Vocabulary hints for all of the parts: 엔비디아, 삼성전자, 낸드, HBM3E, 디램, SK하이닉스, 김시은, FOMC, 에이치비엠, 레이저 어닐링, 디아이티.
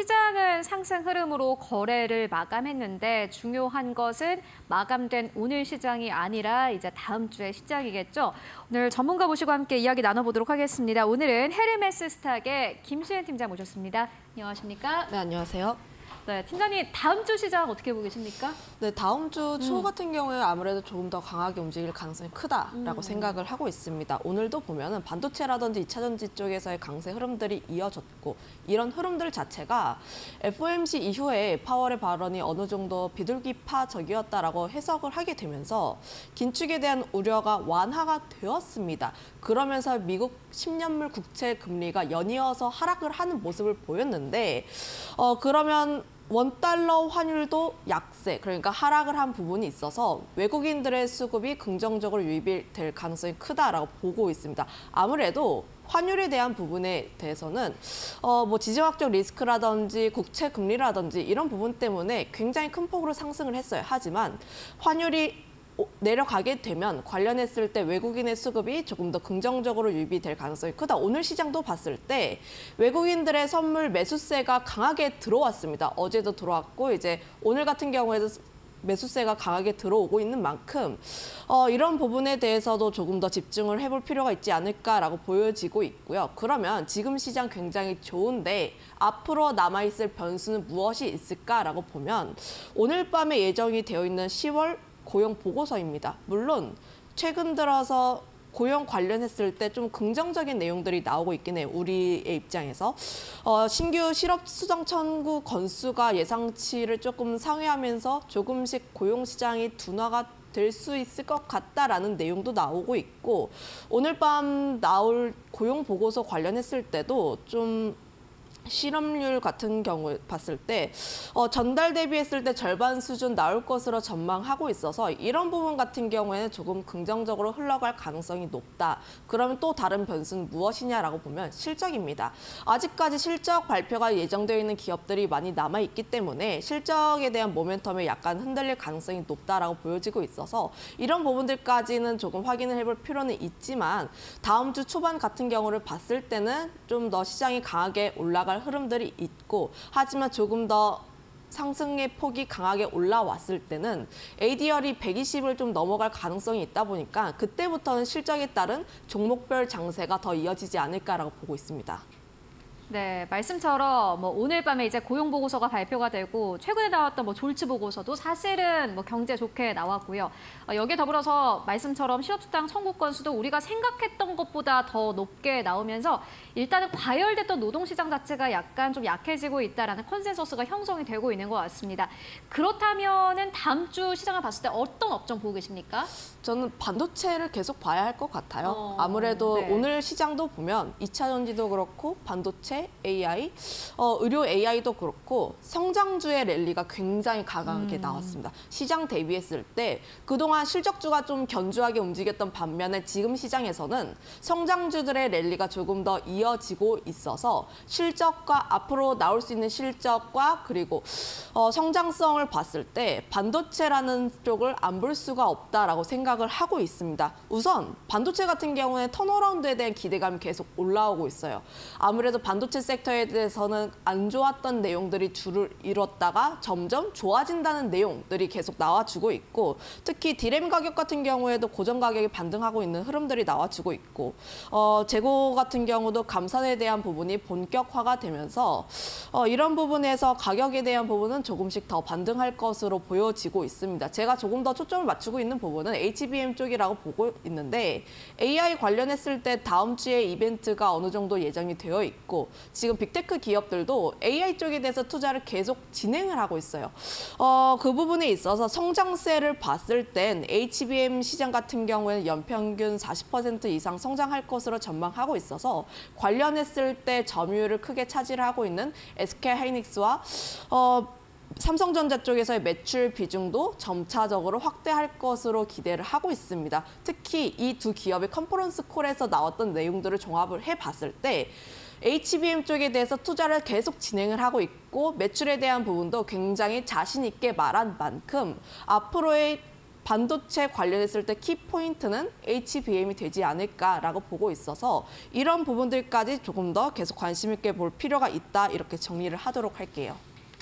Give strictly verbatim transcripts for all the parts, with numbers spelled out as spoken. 시장은 상승 흐름으로 거래를 마감했는데 중요한 것은 마감된 오늘 시장이 아니라 이제 다음 주의 시장이겠죠. 오늘 전문가 모시고 함께 이야기 나눠보도록 하겠습니다. 오늘은 헤르메스 스탁의 김시은 팀장 모셨습니다. 안녕하십니까? 네, 안녕하세요. 네, 팀장님, 다음 주 시장 어떻게 보고 계십니까? 네, 다음 주 초 음. 같은 경우에 아무래도 조금 더 강하게 움직일 가능성이 크다라고 음. 생각을 하고 있습니다. 오늘도 보면은 반도체라든지 이차전지 쪽에서의 강세 흐름들이 이어졌고, 이런 흐름들 자체가 에프오엠씨 이후에 파월의 발언이 어느 정도 비둘기파적이었다라고 해석을 하게 되면서 긴축에 대한 우려가 완화가 되었습니다. 그러면서 미국 십 년물 국채 금리가 연이어서 하락을 하는 모습을 보였는데, 어, 그러면 원달러 환율도 약세, 그러니까 하락을 한 부분이 있어서 외국인들의 수급이 긍정적으로 유입이 될 가능성이 크다라고 보고 있습니다. 아무래도 환율에 대한 부분에 대해서는 어, 뭐 지정학적 리스크라든지 국채 금리라든지 이런 부분 때문에 굉장히 큰 폭으로 상승을 했어요. 하지만 환율이 내려가게 되면 관련했을 때 외국인의 수급이 조금 더 긍정적으로 유입이 될 가능성이 크다. 오늘 시장도 봤을 때 외국인들의 선물 매수세가 강하게 들어왔습니다. 어제도 들어왔고 이제 오늘 같은 경우에도 매수세가 강하게 들어오고 있는 만큼 어, 이런 부분에 대해서도 조금 더 집중을 해볼 필요가 있지 않을까라고 보여지고 있고요. 그러면 지금 시장 굉장히 좋은데 앞으로 남아있을 변수는 무엇이 있을까라고 보면 오늘 밤에 예정이 되어 있는 시월 고용 보고서입니다. 물론 최근 들어서 고용 관련했을 때 좀 긍정적인 내용들이 나오고 있긴 해요. 우리의 입장에서. 어, 신규 실업 수당 청구 건수가 예상치를 조금 상회하면서 조금씩 고용 시장이 둔화가 될 수 있을 것 같다라는 내용도 나오고 있고 오늘 밤 나올 고용 보고서 관련했을 때도 좀 실업률 같은 경우 봤을 때 어, 전달 대비했을 때 절반 수준 나올 것으로 전망하고 있어서 이런 부분 같은 경우에는 조금 긍정적으로 흘러갈 가능성이 높다. 그러면 또 다른 변수는 무엇이냐라고 보면 실적입니다. 아직까지 실적 발표가 예정되어 있는 기업들이 많이 남아있기 때문에 실적에 대한 모멘텀에 약간 흔들릴 가능성이 높다라고 보여지고 있어서 이런 부분들까지는 조금 확인을 해볼 필요는 있지만 다음 주 초반 같은 경우를 봤을 때는 좀 더 시장이 강하게 올라갈 흐름들이 있고 하지만 조금 더 상승의 폭이 강하게 올라왔을 때는 에이디알이 백이십을 좀 넘어갈 가능성이 있다 보니까 그때부터는 실적에 따른 종목별 장세가 더 이어지지 않을까라고 보고 있습니다. 네, 말씀처럼 뭐 오늘 밤에 이제 고용 보고서가 발표가 되고 최근에 나왔던 뭐 졸지 보고서도 사실은 뭐 경제 좋게 나왔고요. 어, 여기에 더불어서 말씀처럼 실업수당 청구 건수도 우리가 생각했던 것보다 더 높게 나오면서 일단은 과열됐던 노동시장 자체가 약간 좀 약해지고 있다라는 컨센서스가 형성이 되고 있는 것 같습니다. 그렇다면은 다음 주 시장을 봤을 때 어떤 업종 보고 계십니까? 저는 반도체를 계속 봐야 할 것 같아요. 어, 아무래도 네. 오늘 시장도 보면 이차전지도 그렇고 반도체 에이아이, 어, 의료 에이아이도 그렇고 성장주의 랠리가 굉장히 강하게 음. 나왔습니다. 시장 대비했을 때 그동안 실적주가 좀 견주하게 움직였던 반면에 지금 시장에서는 성장주들의 랠리가 조금 더 이어지고 있어서 실적과 앞으로 나올 수 있는 실적과 그리고 어, 성장성을 봤을 때 반도체라는 쪽을 안 볼 수가 없다라고 생각을 하고 있습니다. 우선 반도체 같은 경우에 턴어라운드에 대한 기대감이 계속 올라오고 있어요. 아무래도 반도체 반도체 섹터에 대해서는 안 좋았던 내용들이 줄을 이뤘다가 점점 좋아진다는 내용들이 계속 나와주고 있고 특히 디램 가격 같은 경우에도 고정 가격이 반등하고 있는 흐름들이 나와주고 있고 어, 재고 같은 경우도 감산에 대한 부분이 본격화가 되면서 어, 이런 부분에서 가격에 대한 부분은 조금씩 더 반등할 것으로 보여지고 있습니다. 제가 조금 더 초점을 맞추고 있는 부분은 에이치비엠 쪽이라고 보고 있는데 에이아이 관련했을 때 다음 주에 이벤트가 어느 정도 예정이 되어 있고 지금 빅테크 기업들도 에이아이 쪽에 대해서 투자를 계속 진행을 하고 있어요. 어, 그 부분에 있어서 성장세를 봤을 땐 에이치비엠 시장 같은 경우에는 연평균 사십 퍼센트 이상 성장할 것으로 전망하고 있어서 관련했을 때 점유율을 크게 차지하고 있는 에스케하이닉스와 어, 삼성전자 쪽에서의 매출 비중도 점차적으로 확대할 것으로 기대를 하고 있습니다. 특히 이 두 기업의 컨퍼런스 콜에서 나왔던 내용들을 종합을 해봤을 때 에이치비엠 쪽에 대해서 투자를 계속 진행을 하고 있고 매출에 대한 부분도 굉장히 자신 있게 말한 만큼 앞으로의 반도체 관련했을 때 키포인트는 에이치비엠이 되지 않을까라고 보고 있어서 이런 부분들까지 조금 더 계속 관심 있게 볼 필요가 있다, 이렇게 정리를 하도록 할게요.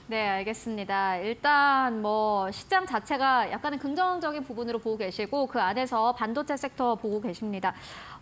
네, 알겠습니다. 일단 뭐 시장 자체가 약간은 긍정적인 부분으로 보고 계시고 그 안에서 반도체 섹터 보고 계십니다.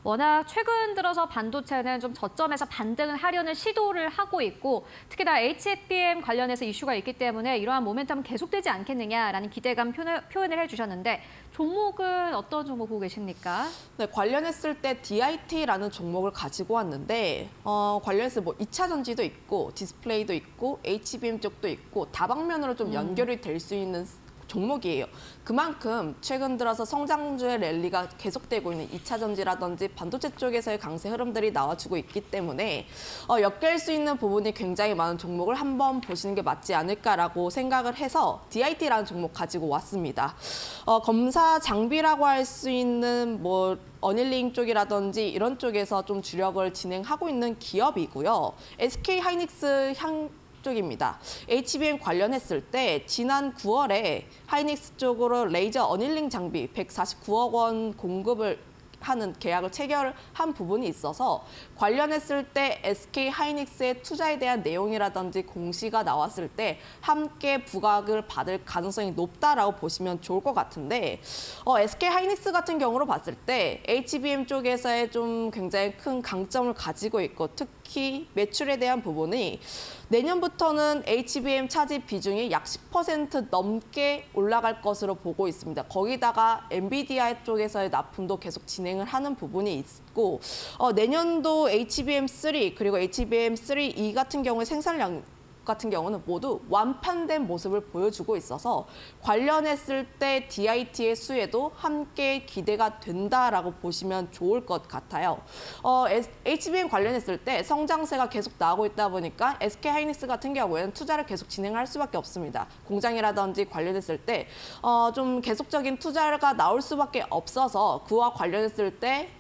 워낙 최근 들어서 반도체는 좀 저점에서 반등을 하려는 시도를 하고 있고 특히나 에이치비엠 관련해서 이슈가 있기 때문에 이러한 모멘텀은 계속되지 않겠느냐라는 기대감 표현을, 표현을 해주셨는데 종목은 어떤 종목 보고 계십니까? 네, 관련했을 때 디아이티라는 종목을 가지고 왔는데 어, 관련해서 뭐 이차전지도 있고 디스플레이도 있고 에이치비엠 쪽도 있고 다방면으로 좀 연결이 될 수 있는 종목이에요. 그만큼 최근 들어서 성장주의 랠리가 계속되고 있는 이차전지라든지 반도체 쪽에서의 강세 흐름들이 나와주고 있기 때문에 어, 엮일 수 있는 부분이 굉장히 많은 종목을 한번 보시는 게 맞지 않을까라고 생각을 해서 디아이티라는 종목 가지고 왔습니다. 어, 검사 장비라고 할 수 있는 뭐 어닐링 쪽이라든지 이런 쪽에서 좀 주력을 진행하고 있는 기업이고요. 에스케이하이닉스 향 쪽입니다. 에이치비엠 관련했을 때 지난 구월에 하이닉스 쪽으로 레이저 어닐링 장비 백사십구억 원 공급을 하는 계약을 체결한 부분이 있어서 관련했을 때 에스케이하이닉스의 투자에 대한 내용이라든지 공시가 나왔을 때 함께 부각을 받을 가능성이 높다라고 보시면 좋을 것 같은데 어, 에스케이하이닉스 같은 경우로 봤을 때 에이치비엠 쪽에서의 좀 굉장히 큰 강점을 가지고 있고 특히 매출에 대한 부분이 내년부터는 에이치비엠 차지 비중이 약 십 퍼센트 넘게 올라갈 것으로 보고 있습니다. 거기다가 엔비디아 쪽에서의 납품도 계속 진행을 하는 부분이 있고 어, 내년도 에이치비엠 쓰리 그리고 에이치비엠 쓰리 이 같은 경우에 생산량 같은 경우는 모두 완판된 모습을 보여주고 있어서 관련했을 때 디아이티의 수혜도 함께 기대가 된다라고 보시면 좋을 것 같아요. 어, 에이치비엠 관련했을 때 성장세가 계속 나오고 있다 보니까 에스케이하이닉스 같은 경우에는 투자를 계속 진행할 수밖에 없습니다. 공장이라든지 관련했을 때 어, 좀 계속적인 투자가 나올 수밖에 없어서 그와 관련했을 때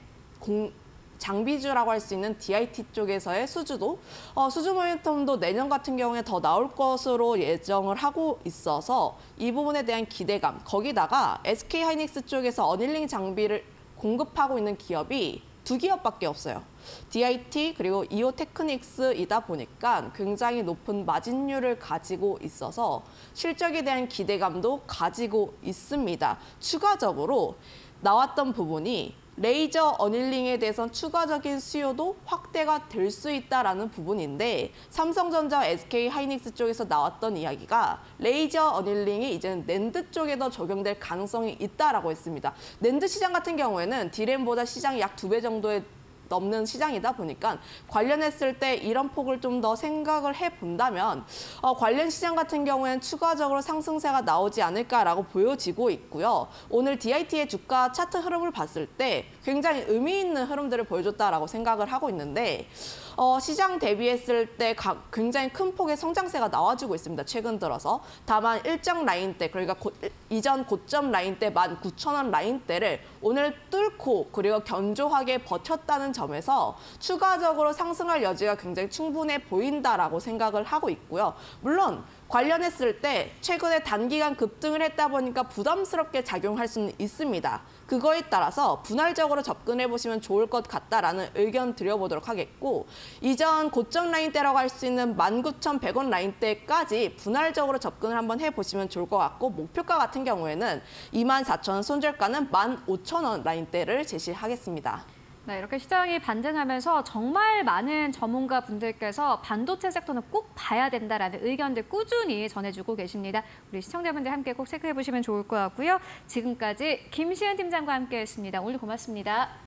공... 장비주라고 할 수 있는 디아이티 쪽에서의 수주도 어, 수주 모멘텀도 내년 같은 경우에 더 나올 것으로 예정을 하고 있어서 이 부분에 대한 기대감, 거기다가 에스케이하이닉스 쪽에서 어닐링 장비를 공급하고 있는 기업이 두 기업밖에 없어요. 디아이티 그리고 이오테크닉스이다 보니까 굉장히 높은 마진율을 가지고 있어서 실적에 대한 기대감도 가지고 있습니다. 추가적으로 나왔던 부분이 레이저 어닐링에 대해선 추가적인 수요도 확대가 될 수 있다라는 부분인데 삼성전자 에스케이하이닉스 쪽에서 나왔던 이야기가 레이저 어닐링이 이제는 낸드 쪽에도 적용될 가능성이 있다라고 했습니다. 낸드 시장 같은 경우에는 디램보다 시장이 약 두 배 정도의 넘는 시장이다 보니까 관련했을 때 이런 폭을 좀 더 생각을 해본다면 어, 관련 시장 같은 경우에는 추가적으로 상승세가 나오지 않을까라고 보여지고 있고요. 오늘 디아이티의 주가 차트 흐름을 봤을 때 굉장히 의미 있는 흐름들을 보여줬다라고 생각을 하고 있는데 어, 시장 대비했을 때 굉장히 큰 폭의 성장세가 나와주고 있습니다. 최근 들어서. 다만 일정 라인대, 그러니까 고, 이전 고점 라인대 만 구천 원 라인대를 오늘 뚫고 그리고 견조하게 버텼다는 점에서 추가적으로 상승할 여지가 굉장히 충분해 보인다라고 생각을 하고 있고요. 물론 관련했을 때 최근에 단기간 급등을 했다 보니까 부담스럽게 작용할 수는 있습니다. 그거에 따라서 분할적으로 접근해보시면 좋을 것 같다라는 의견 드려보도록 하겠고 이전 고점 라인대라고 할 수 있는 만 구천 백 원 라인대까지 분할적으로 접근을 한번 해보시면 좋을 것 같고 목표가 같은 경우에는 이만 사천 원, 손절가는 만 오천 원 라인대를 제시하겠습니다. 네, 이렇게 시장이 반등하면서 정말 많은 전문가 분들께서 반도체 섹터는 꼭 봐야 된다라는 의견들 꾸준히 전해주고 계십니다. 우리 시청자분들 함께 꼭 체크해 보시면 좋을 것 같고요. 지금까지 김시은 팀장과 함께했습니다. 오늘 고맙습니다.